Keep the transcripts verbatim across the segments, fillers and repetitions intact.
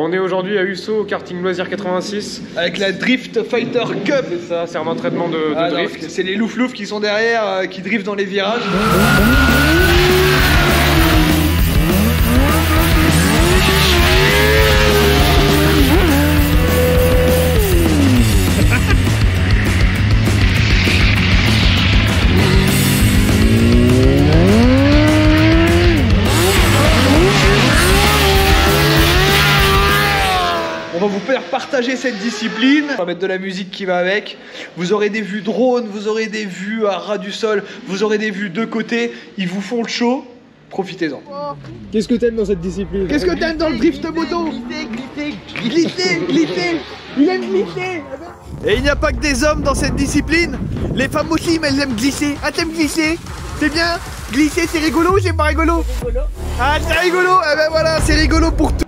On est aujourd'hui à Usseau, au Karting Loisirs quatre-vingt-six. Avec la Drift Fighter Cup. C'est ça, c'est un entraînement de, de ah drift. C'est les loufloufs qui sont derrière, euh, qui driftent dans les virages. Partager cette discipline, on va mettre de la musique qui va avec, vous aurez des vues drone, vous aurez des vues à ras du sol, vous aurez des vues de côté, ils vous font le show, profitez-en. Qu'est-ce que t'aimes dans cette discipline? Qu'est-ce que t'aimes dans le drift moto? Glitter, glitter, glitter, glitter, il aime glisser. Et il n'y a pas que des hommes dans cette discipline, les femmes aussi, mais elles aiment glisser. Ah t'aimes glisser? C'est bien? Glisser c'est rigolo ou c'est pas rigolo? Ah c'est rigolo, et eh ben voilà, c'est rigolo pour tout.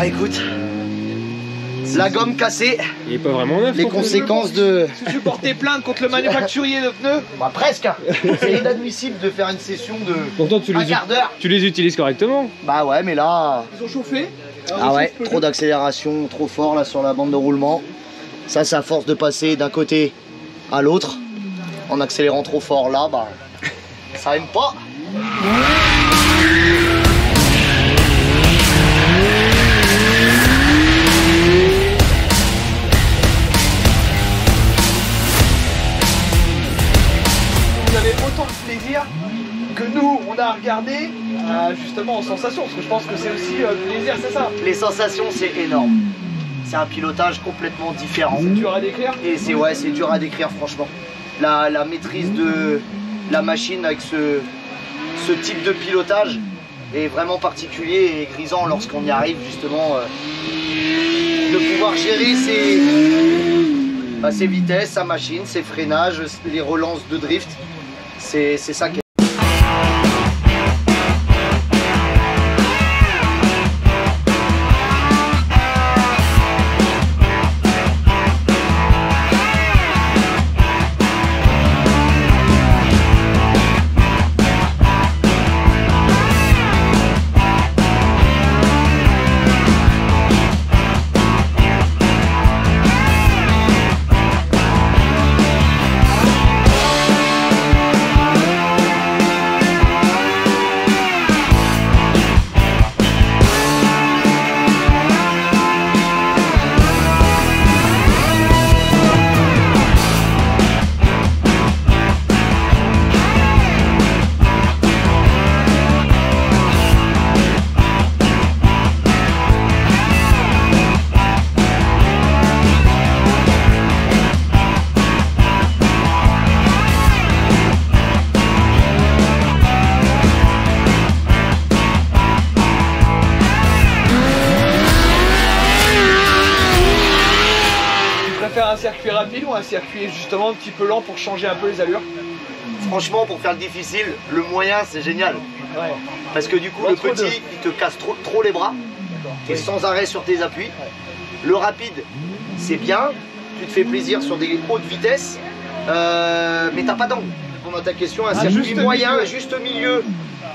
Ah écoute, la gomme cassée, il est pas vraiment neuf, les conséquences de... Je portais plainte contre le manufacturier de pneus. Bah presque, c'est inadmissible de faire une session de pourtant, tu un les quart d'heure. Tu les utilises correctement. Bah ouais mais là... Ils ont chauffé. Alors, ah ouais, trop d'accélération, trop fort là sur la bande de roulement. Ça c'est à force de passer d'un côté à l'autre, en accélérant trop fort là, bah ça aime pas. Que nous on a regardé euh, justement en sensation, parce que je pense que c'est aussi euh, plaisir, c'est ça. Les sensations c'est énorme, c'est un pilotage complètement différent. C'est dur à décrire. Et c'est ouais, c'est dur à décrire franchement. La, la maîtrise de la machine avec ce, ce type de pilotage est vraiment particulier et grisant lorsqu'on y arrive justement euh, de pouvoir gérer ses, bah, ses vitesses, sa machine, ses freinages, les relances de drift. C'est ça qui est. Circuit rapide ou un circuit justement un petit peu lent pour changer un peu les allures? Franchement pour faire le difficile, le moyen c'est génial. Ouais. Parce que du coup le petit deux. il te casse trop, trop les bras, t'es oui. sans arrêt sur tes appuis. Ouais. Le rapide c'est bien, tu te fais plaisir sur des hautes vitesses, euh, mais t'as pas d'angle. Pour ta question, un ah, circuit juste moyen, milieu. juste milieu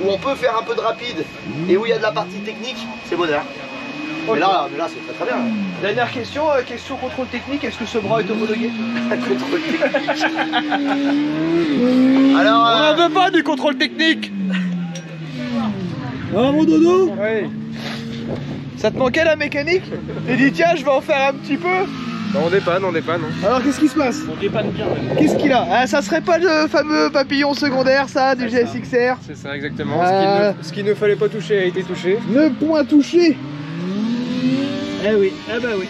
où on peut faire un peu de rapide et où il y a de la partie technique, c'est bonheur. Okay. Mais là, là c'est très très bien. Dernière question, euh, question contrôle technique, est-ce que ce bras est homologué? Contrôle technique. Alors, euh... on n'en veut pas du contrôle technique. Ah mon dodo, oui. Ça te manquait la mécanique? T'es dit tiens je vais en faire un petit peu. On dépanne, on dépanne. Alors qu'est-ce qui se passe? On dépanne bien. Qu'est-ce qu'il a? Ah, ça serait pas le fameux papillon secondaire ça du G S X R? C'est ça exactement, euh... ce qu'il ne, qu ne fallait pas toucher a été touché. Le point touché. Eh oui, eh ben oui.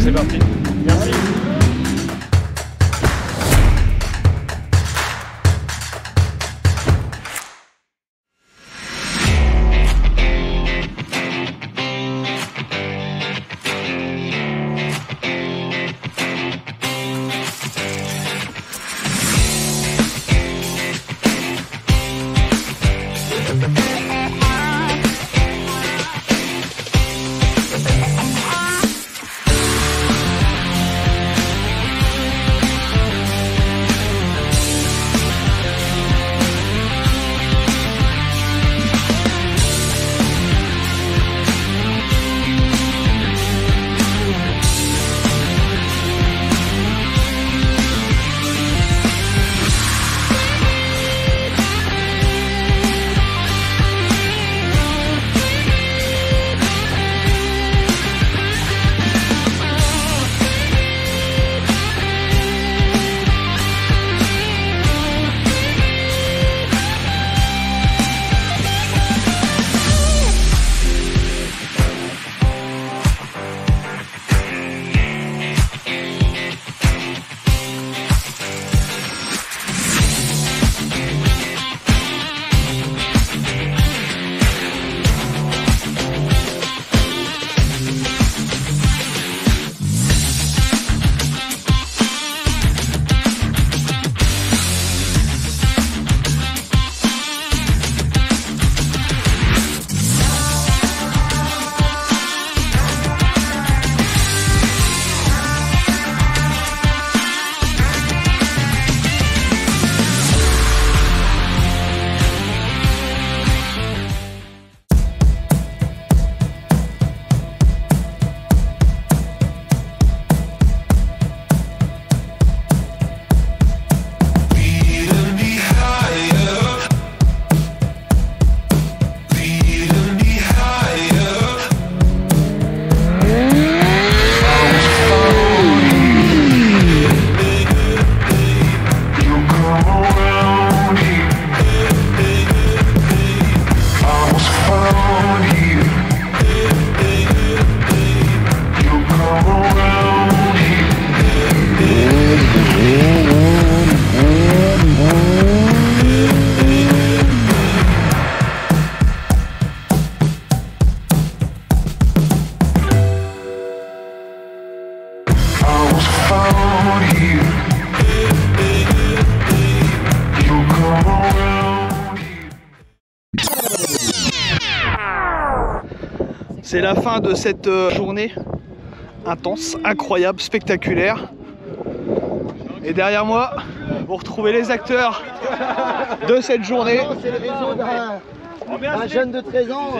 C'est parti. Merci. C'est la fin de cette journée intense, incroyable, spectaculaire. Et derrière moi, vous retrouvez les acteurs de cette journée. C'est le réseau d'un jeune de treize ans.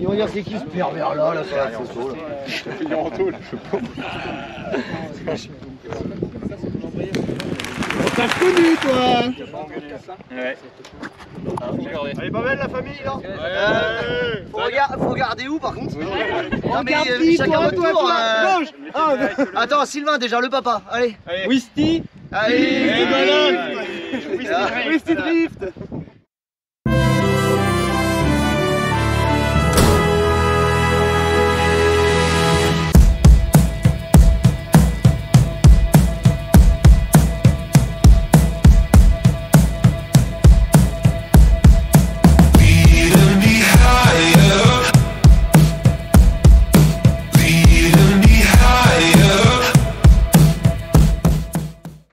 Ils vont dire c'est qui ce pervers là, là, c'est t'as connu toi. Ouais. Elle est pas belle la famille là. Ouais. Faut, regard, faut regarder où par contre. Regarde-y toi, toi, toi. Ah, attends Sylvain déjà, le papa, allez. Whisty. Allez. Whisty Drift.